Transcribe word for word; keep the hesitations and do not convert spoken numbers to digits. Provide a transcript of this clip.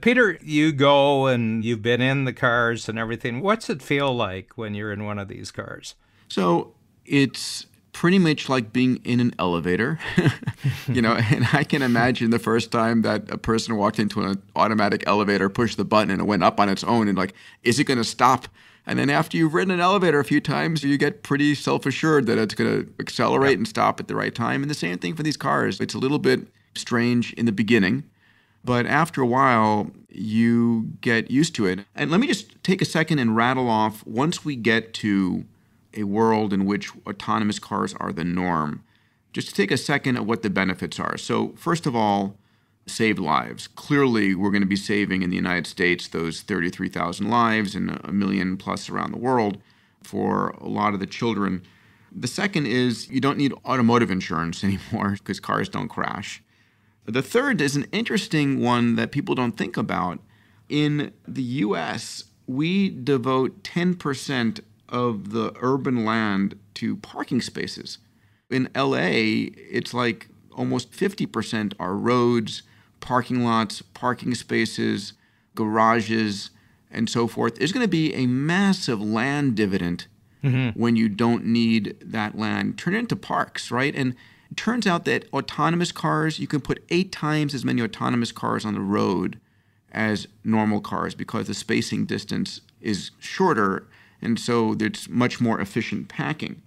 Peter, you go and you've been in the cars and everything. What's it feel like when you're in one of these cars? So it's pretty much like being in an elevator, you know, and I can imagine the first time that a person walked into an automatic elevator, pushed the button, and it went up on its own, and like, is it going to stop? And then after you've ridden an elevator a few times, you get pretty self-assured that it's going to accelerate yep. and stop at the right time. And the same thing for these cars. It's a little bit strange in the beginning, but after a while, you get used to it. And let me just take a second and rattle off, once we get to a world in which autonomous cars are the norm, just to take a second at what the benefits are. So first of all, save lives. Clearly, we're going to be saving in the United States those thirty-three thousand lives and a million plus around the world for a lot of the children. The second is you don't need automotive insurance anymore because cars don't crash. The third is an interesting one that people don't think about. In the U S, we devote ten percent of the urban land to parking spaces. In L A, it's like almost fifty percent are roads, parking lots, parking spaces, garages, and so forth. There's going to be a massive land dividend mm-hmm. when you don't need that land. Turn it into parks, right? And it turns out that autonomous cars, you can put eight times as many autonomous cars on the road as normal cars because the spacing distance is shorter. And so it's much more efficient packing.